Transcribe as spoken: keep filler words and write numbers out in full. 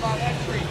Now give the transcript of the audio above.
Bob X three.